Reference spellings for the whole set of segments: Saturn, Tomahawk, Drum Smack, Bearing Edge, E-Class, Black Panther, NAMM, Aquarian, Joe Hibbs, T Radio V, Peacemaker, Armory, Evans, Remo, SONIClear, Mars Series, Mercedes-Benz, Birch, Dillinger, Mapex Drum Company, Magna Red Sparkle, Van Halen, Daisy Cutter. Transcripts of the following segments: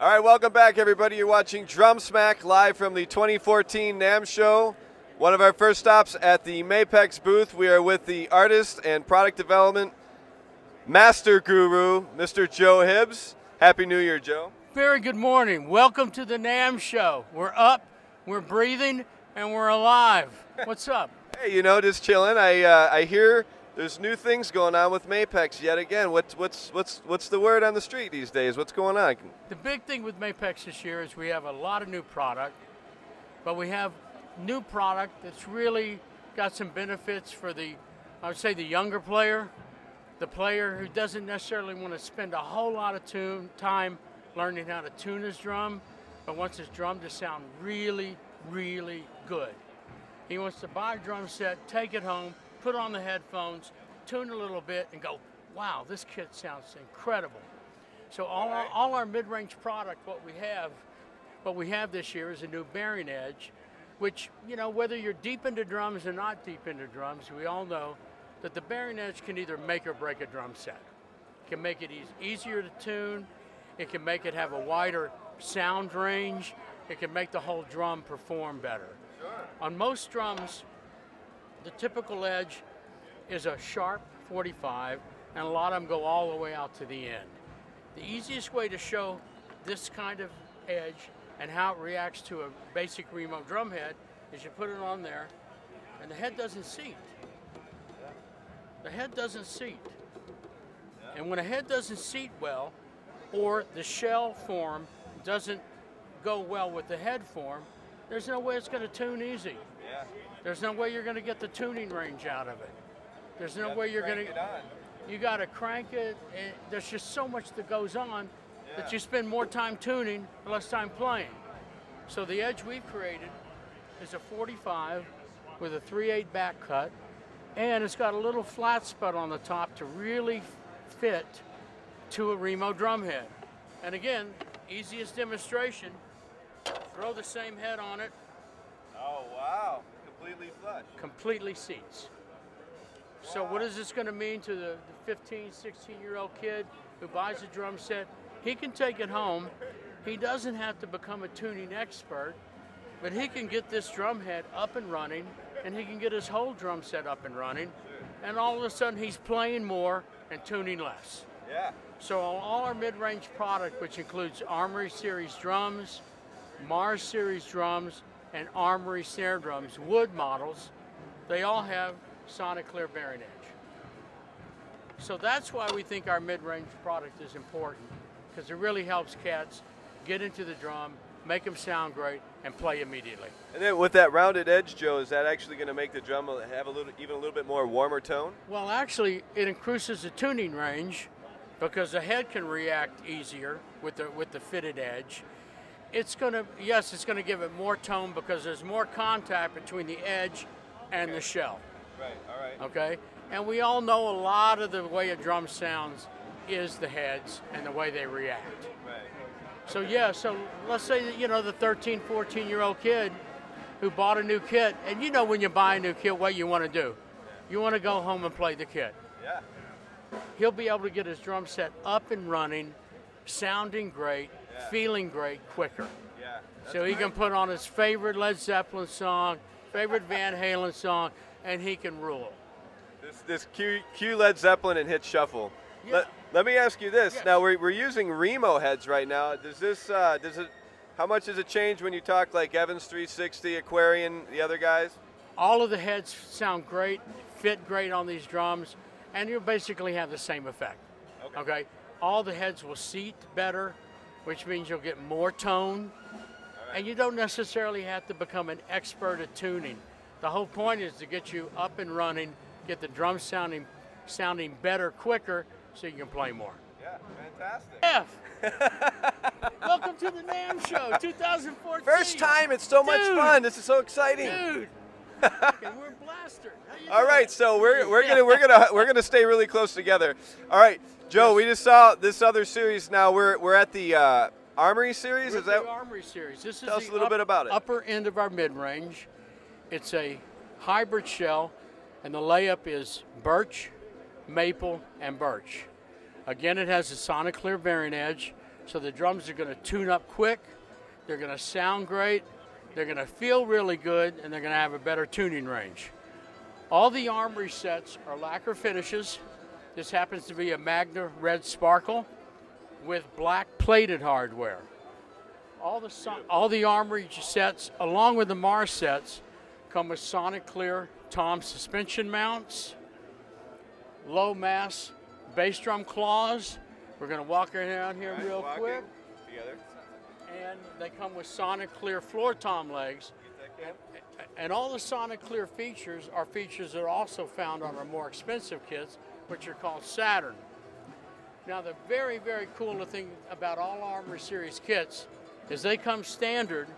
All right, welcome back, everybody. You're watching Drum Smack live from the 2014 NAMM show. One of our first stops at the Mapex booth. We are with the artist and product development master guru, Mr. Joe Hibbs. Happy New Year, Joe. Very good morning. Welcome to the NAMM show. We're up, we're breathing, and we're alive. What's up? Hey, you know, just chilling. I hear there's new things going on with Mapex yet again. What's the word on the street these days? What's going on? The big thing with Mapex this year is we have a lot of new product, but we have new product that's really got some benefits for the, I would say, the younger player, the player who doesn't necessarily want to spend a whole lot of time learning how to tune his drum, but wants his drum to sound really, really good. He wants to buy a drum set, take it home, put on the headphones, tune a little bit, and go, wow, this kit sounds incredible. So all our mid-range product, what we have this year is a new Bearing Edge, which, you know, whether you're deep into drums or not deep into drums, we all know that the Bearing Edge can either make or break a drum set. It can make it easier to tune, it can make it have a wider sound range, it can make the whole drum perform better. Sure. On most drums, the typical edge is a sharp 45, and a lot of them go all the way out to the end. The easiest way to show this kind of edge and how it reacts to a basic Remo drum head is you put it on there, and the head doesn't seat. The head doesn't seat. And when a head doesn't seat well, or the shell form doesn't go well with the head form, there's no way it's going to tune easy. Yeah. There's no way you're going to get the tuning range out of it. There's no way you're going to, you got to crank it. There's just so much that goes on that you spend more time tuning, less time playing. So the edge we've created is a 45 with a 3/8 back cut, and it's got a little flat spot on the top to really fit to a Remo drum head. And again, easiest demonstration, throw the same head on it. Oh, wow. Completely flush. Completely seats. Wow. So what is this going to mean to the 15, 16-year-old kid who buys a drum set? He can take it home. He doesn't have to become a tuning expert, but he can get this drum head up and running, and he can get his whole drum set up and running, and all of a sudden he's playing more and tuning less. Yeah. So all our mid-range product, which includes Armory Series drums, Mars Series drums, and Armory snare drums, wood models, they all have SONIClear Bearing Edge. So that's why we think our mid-range product is important, because it really helps cats get into the drum, make them sound great, and play immediately. And then with that rounded edge, Joe, is that actually going to make the drum have even a little bit more warmer tone? Well, actually, it increases the tuning range because the head can react easier with the fitted edge. It's going to, yes, it's going to give it more tone because there's more contact between the edge and the shell. Right, all right. Okay? And we all know a lot of the way a drum sounds is the heads and the way they react. Right. So yeah, so let's say that, you know, the 13, 14-year-old kid who bought a new kit, and you know when you buy a new kit, what you want to do. You want to go home and play the kit. Yeah. He'll be able to get his drum set up and running, sounding great, feeling great quicker. Yeah, so he can put on his favorite Led Zeppelin song, favorite Van Halen song, and he can rule. This cue Led Zeppelin and hit shuffle. Yeah. Let me ask you this. Yes. Now we're using Remo heads right now. Does this how much does it change when you talk like Evans 360, Aquarian, the other guys? All of the heads sound great, fit great on these drums, and you'll basically have the same effect. Okay. Okay? All the heads will seat better, which means you'll get more tone, and you don't necessarily have to become an expert at tuning. The whole point is to get you up and running, get the drum sounding better quicker, so you can play more. Yeah, fantastic. Jeff, welcome to the NAMM show 2014. First time, it's so much fun. This is so exciting. Dude. Okay, we're blastered. All right, so we're gonna stay really close together. All right, Joe, we just saw this other series. Now we're at the Armory series. Is that the Armory series? This is tell us a little bit about it. Upper end of our mid range. It's a hybrid shell, and the layup is birch, maple, and birch. Again, it has a SONIClear Bearing Edge, So the drums are going to tune up quick, they're going to sound great, they're going to feel really good, and they're going to have a better tuning range. All the Armory sets are lacquer finishes. This happens to be a Magna Red Sparkle with black plated hardware. All the Armory sets, along with the Mars sets, come with SONIClear tom suspension mounts, low mass bass drum claws. We're going to walk around here real quick. And they come with SONIClear floor tom legs. And all the SONIClear features are features that are also found on our more expensive kits, which are called Saturn. Now, the very, very cool thing about all Armory Series kits is they come standard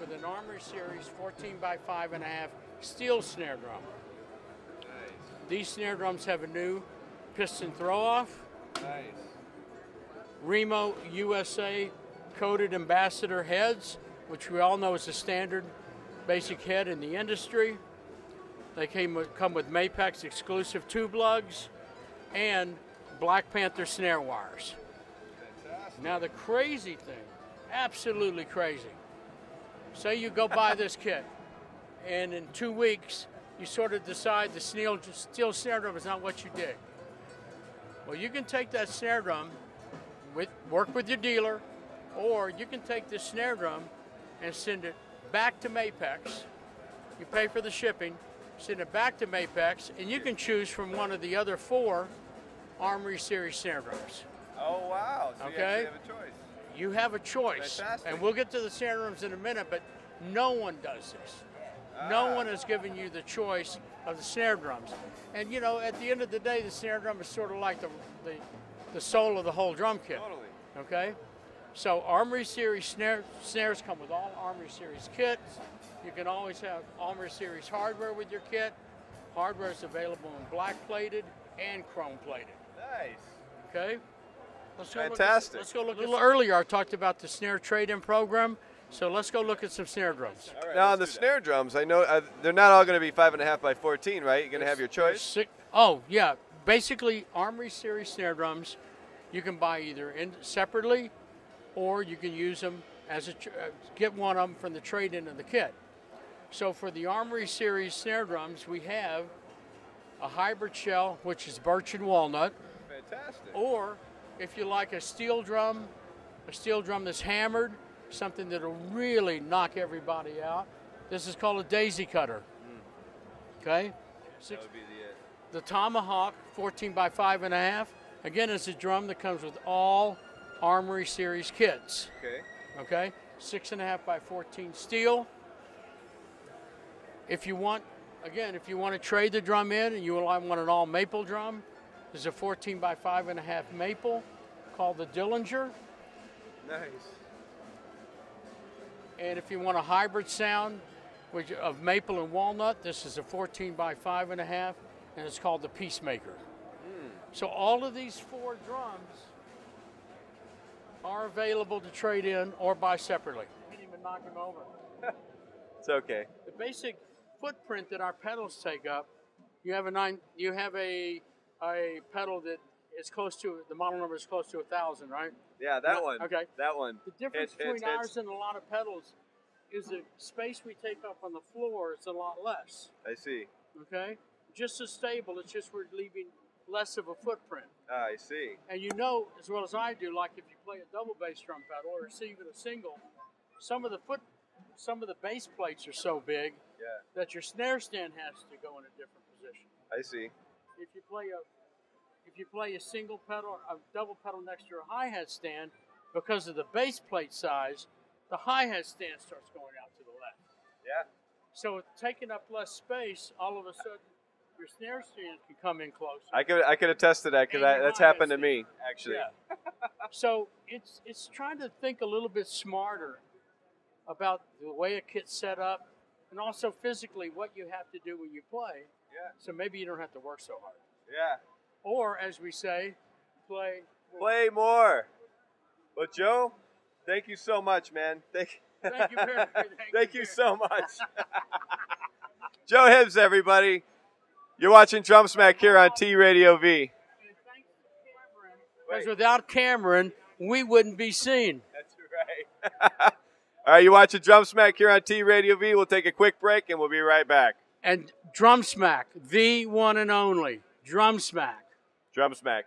with an Armory Series 14x5.5 steel snare drum. Nice. These snare drums have a new piston throw-off. Nice. Remo USA coated ambassador heads, which we all know is the standard basic head in the industry. They come with Mapex exclusive tube lugs and Black Panther snare wires. Fantastic. Now the crazy thing, absolutely crazy, say you go buy this kit and in 2 weeks you sort of decide the steel snare drum is not what you dig. Well, you can take that snare drum, work with your dealer, or you can take this snare drum and send it back to Mapex. You pay for the shipping, send it back to Mapex, and you can choose from one of the other 4 Armory Series snare drums. Oh, wow. So okay? You have a choice. You have a choice. Fantastic. And we'll get to the snare drums in a minute, but no one does this. Ah. No one has given you the choice of the snare drums. And, you know, at the end of the day, the snare drum is sort of like the soul of the whole drum kit. Totally. Okay? So Armory Series snares come with all Armory Series kits. You can always have Armory Series hardware with your kit. Hardware is available in black-plated and chrome-plated. Nice. Okay? Let's go fantastic. Let's go look. A little earlier I talked about the snare trade-in program, so let's go look at some snare drums. Right, now on the snare drums, I know they're not all going to be 5.5 by 14, right? You're going to have your choice? Oh, yeah. Basically, Armory Series snare drums, you can buy either separately, or you can use them as get one of them from the trade-in of the kit. So for the Armory Series snare drums, we have a hybrid shell, which is birch and walnut. Fantastic. Or if you like a steel drum that's hammered, something that'll really knock everybody out, this is called a Daisy Cutter. Mm. Okay? That would be the Tomahawk 14x5.5. Again, it's a drum that comes with all Armory Series kits. Okay. Okay, 6.5 by 14 steel. If you want, again, if you want to trade the drum in and you want an all maple drum, there's a 14x5.5 maple called the Dillinger. Nice. And if you want a hybrid sound of maple and walnut, this is a 14x5.5, and it's called the Peacemaker. Mm. So all of these 4 drums are available to trade in or buy separately. You can't even knock them over. It's okay. The basic footprint that our pedals take up, you have a pedal that is close to, the model number is close to 1,000, right? Yeah, that one. Okay. That one. The difference between ours and a lot of pedals is the space we take up on the floor is a lot less. I see. Okay? Just as stable, it's just we're leaving less of a footprint. I see. And you know as well as I do, like if you play a double bass drum pedal or even a single, some of the bass plates are so big that your snare stand has to go in a different position. I see. If you play a single pedal, a double pedal next to a hi-hat stand, because of the bass plate size, the hi-hat stand starts going out to the left. Yeah. So taking up less space, all of a sudden your snare stand can come in closer. I could attest to that because that's happened to me actually. Yeah. So it's trying to think a little bit smarter about the way a kit's set up and also physically what you have to do when you play. Yeah. So maybe you don't have to work so hard. Yeah. Or as we say, play more. But Joe, thank you so much, man. Thank you very much. Thank you so much. Joe Hibbs, everybody. You're watching Drum Smack here on T Radio V. Because without Cameron, we wouldn't be seen. That's right. All right, you're watching Drum Smack here on T Radio V. We'll take a quick break, and we'll be right back. And Drum Smack, the one and only Drum Smack. Drum Smack.